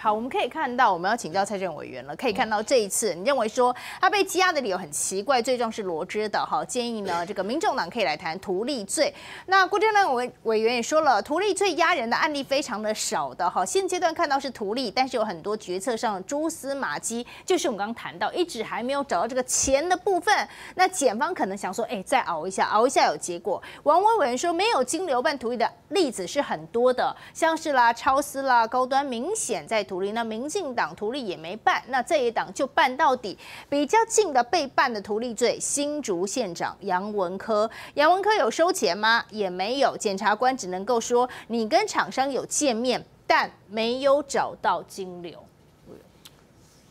好，我们可以看到，我们要请教蔡正委员了。可以看到这一次，你认为说他被羁押的理由很奇怪，最重是罗织的。好，建议呢，这个民众党可以来谈图利罪。那郭正亮委员也说了，图利罪压人的案例非常的少的。好，现阶段看到是图利，但是有很多决策上的蛛丝马迹，就是我们刚刚谈到，一直还没有找到这个钱的部分。那检方可能想说，哎，再熬一下，熬一下有结果。王威委员说，没有金流办图利的例子是很多的，像是啦、超私啦、高端明显在。 图利，那民进党图利也没办，那这一党就办到底。比较近的被办的图利罪，新竹县长杨文科，杨文科有收钱吗？也没有，检察官只能够说你跟厂商有见面，但没有找到金流。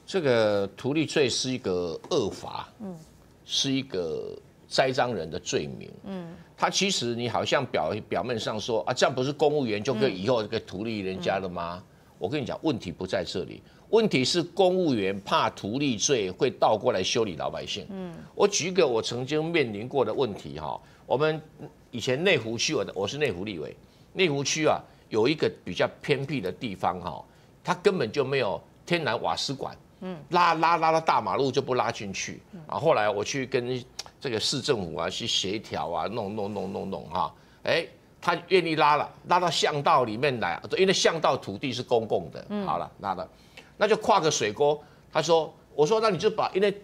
这个图利罪是一个恶法，是一个栽赃人的罪名，他其实你好像表面上说啊，这样不是公务员就可以以后可以图利人家了吗？我跟你讲，问题不在这里，问题是公务员怕图利罪会倒过来修理老百姓。我举一个我曾经面临过的问题哈，我们以前内湖区，我是内湖立委，内湖区啊有一个比较偏僻的地方哈，它根本就没有天然瓦斯管，拉到大马路就不拉进去啊。后来我去跟这个市政府啊去协调啊，弄哈，哎。 他愿意拉了，拉到巷道里面来，因为巷道土地是公共的。好了，拉了，那就跨个水沟。他说：“我说那你就把因为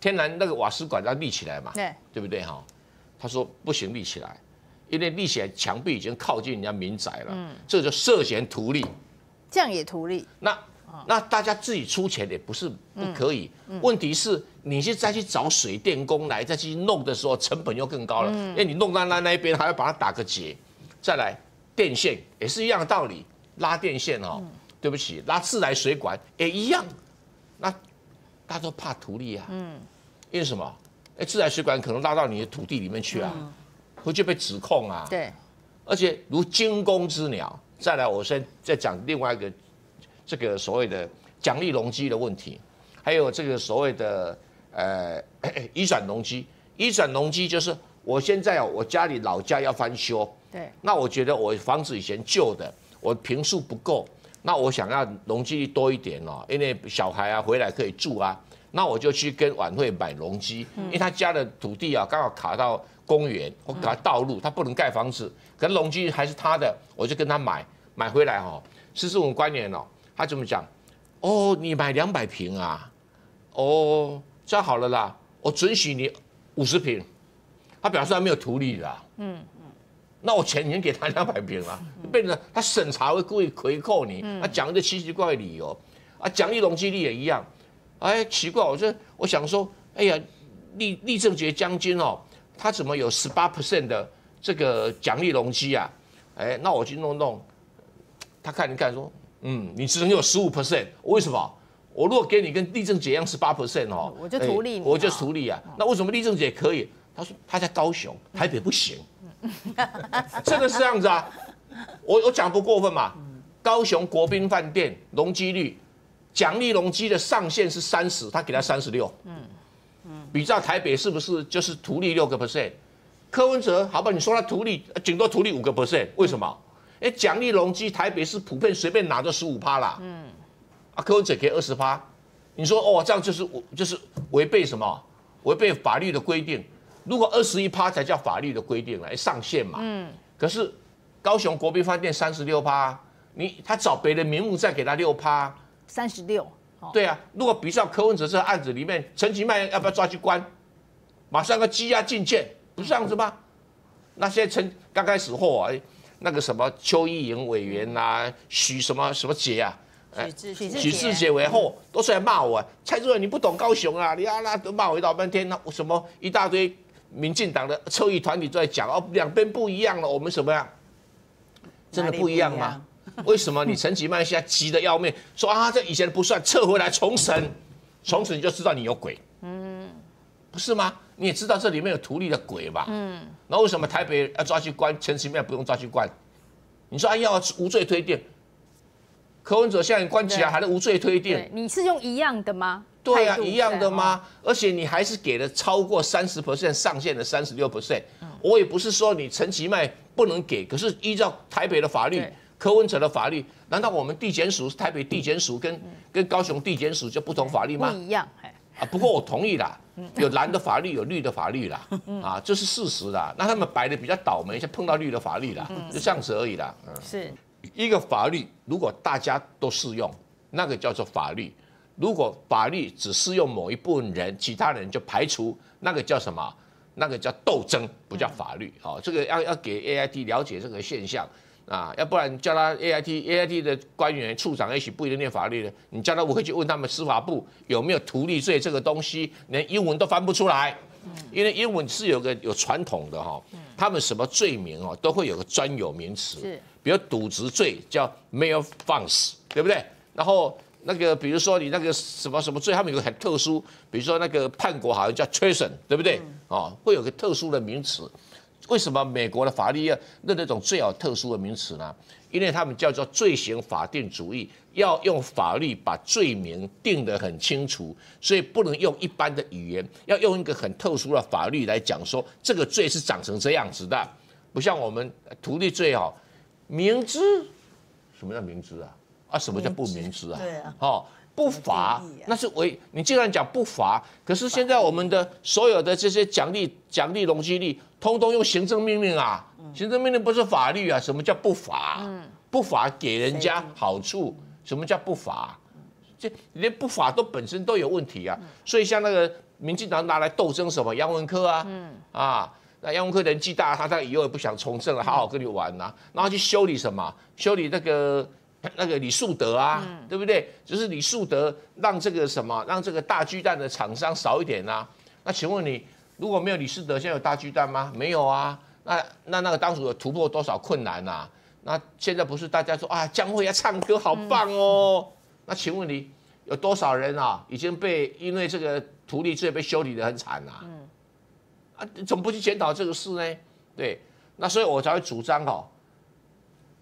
天然那个瓦斯管它立起来嘛，对不对哈？”他说：“不行，立起来，因为立起来墙壁已经靠近人家民宅了，这就涉嫌图利，这样也图利。那大家自己出钱也不是不可以，问题是你是再去找水电工来再去弄的时候，成本又更高了，因为你弄到那边还要把它打个结。” 再来，电线也是一样的道理，拉电线哦，对不起，拉自来水管也一样，那大家都怕图利啊，因为什么？哎，自来水管可能拉到你的土地里面去啊，回去被指控啊，对，而且如惊弓之鸟。再来，我先再讲另外一个，这个所谓的奖励容积的问题，还有这个所谓的移转容积，移转容积就是我现在我家里老家要翻修。 对，那我觉得我房子以前旧的，我坪数不够，那我想要容积率多一点哦，因为小孩啊回来可以住啊，那我就去跟晚会买容积，因为他家的土地啊刚好卡到公园或卡道路，他不能盖房子，可是容积还是他的，我就跟他买回来哦，45官员哦，他怎么讲？哦，你买200坪啊，哦，这样好了啦，我准许你50坪，他表示他没有图利啦，那我钱已经给他200坪了，变成他审查会故意回扣你，他讲一个奇奇怪怪的理由，啊，奖励容积率也一样，哎，奇怪，我想说，哎呀，立正觉将军哦，他怎么有18% 的这个奖励容积啊？哎，那我去弄，他看一看说，你只能有15%， 为什么？我如果给你跟立正觉一样18% 哦，我就图利，我就图利啊，那为什么立正觉可以？他说他在高雄，台北不行。 真的是这样子啊，我讲不过分嘛。高雄国宾饭店容积率，奖励容积的上限是30，他给他36。比照台北是不是就是图利6%？柯文哲，好吧，你说他图利，顶多图利5%，为什么？哎，奖励容积台北是普遍随便拿都15%啦。啊，柯文哲给20%，你说哦，这样就是违背什么？违背法律的规定。 如果21%才叫法律的规定来上限嘛，可是高雄国宾饭店36%，他找别人名目再给他6%，36%，对啊，如果比照柯文哲这案子里面，陈其迈要不要抓去关？马上要羁押禁见，不是这样子吗？那些刚开始后啊，那个什么邱意莹委员呐，许什么什么杰啊。 许志杰为后都出来骂我，蔡主任你不懂高雄啊，你啊啦都骂我一老半天，那什么一大堆民进党的侧翼团体都在讲哦，两边不一样了，我们什么呀？真的不一样吗？为什么你陈其迈现在急得要命，说啊这以前不算，撤回来重审，重审你就知道你有鬼，不是吗？你也知道这里面有图利的鬼吧？那为什么台北要抓去关，陈其迈不用抓去关？你说哎呀无罪推定。 柯文哲现在关起来还是无罪推定，你是用一样的吗？对啊，一样的吗？而且你还是给了超过30% 上限的36%。我也不是说你陈其迈不能给，可是依照台北的法律，柯文哲的法律，难道我们地检署台北地检署跟高雄地检署就不同法律吗？不一样，啊，不过我同意啦，有蓝的法律，有绿的法律啦，啊，这是事实啦。那他们白的比较倒霉，就碰到绿的法律啦，就这样子而已啦。是一个法律，如果大家都适用，那个叫做法律；如果法律只适用某一部分人，其他人就排除，那个叫什么？那个叫斗争，不叫法律。好，这个要给 AIT 了解这个现象。 啊，要不然叫他 AIT 的官员、处长，也许不一定念法律的。你叫他，我会去问他们司法部有没有图利罪这个东西，连英文都翻不出来，因为英文是有传统的哈，他们什么罪名哦都会有个专有名词，比如赌职罪叫 malfeasance， 对不对？然后那个比如说你那个什么什么罪，他们有个很特殊，比如说那个叛国好像叫 treason， 对不对？哦，会有个特殊的名词。 为什么美国的法律要认那种最好特殊的名词呢？因为他们叫做罪行法定主义，要用法律把罪名定得很清楚，所以不能用一般的语言，要用一个很特殊的法律来讲说这个罪是长成这样子的，不像我们图利罪哦，明知什么叫明知啊？啊，什么叫不明知啊？对啊，哦。 不罚，那是违。你既然讲不罚，可是现在我们的所有的这些奖励、容积率，通通用行政命令啊。行政命令不是法律啊。什么叫不罚？不罚给人家好处。什么叫不罚？这连不罚都本身都有问题啊。所以像那个民进党拿来斗争什么杨文科啊，那杨文科年纪大，他以后也不想从政了，好好跟你玩啊，然后去修理什么？修理那个李树德啊，对不对？就是李树德让这个什么，让这个大巨蛋的厂商少一点啊。那请问你，如果没有李树德，现在有大巨蛋吗？没有啊。那个当初有突破多少困难啊？那现在不是大家说啊，江蕙要唱歌好棒哦。那请问你有多少人啊，已经被因为这个图利罪被修理得很惨啊？啊，怎么不去检讨这个事呢？对，那所以我才会主张哦。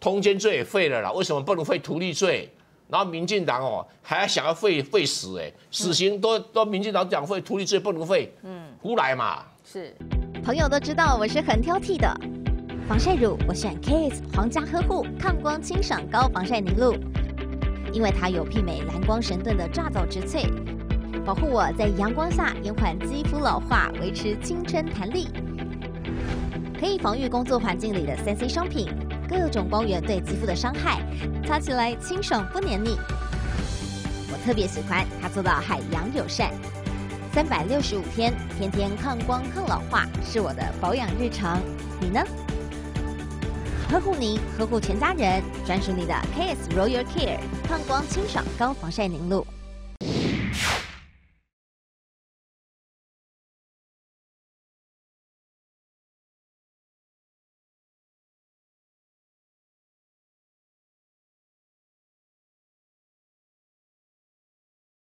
通奸罪也废了啦，为什么不能废图利罪？然后民进党哦，还想要废死哎，死刑都民进党讲废，图利罪不能废，胡来嘛。是，朋友都知道我是很挑剔的，防晒乳我选 KS 皇家呵护抗光清爽高防晒凝露，因为它有媲美蓝光神盾的抓藻植萃，保护我在阳光下延缓肌肤老化，维持青春弹力，可以防御工作环境里的3C 商品。 各种光源对肌肤的伤害，擦起来清爽不黏腻。我特别喜欢它做到海洋友善，365天，天天抗光抗老化是我的保养日常。你呢？呵护您，呵护全家人，专属你的 KS Royal Care 抗光清爽高防晒凝露。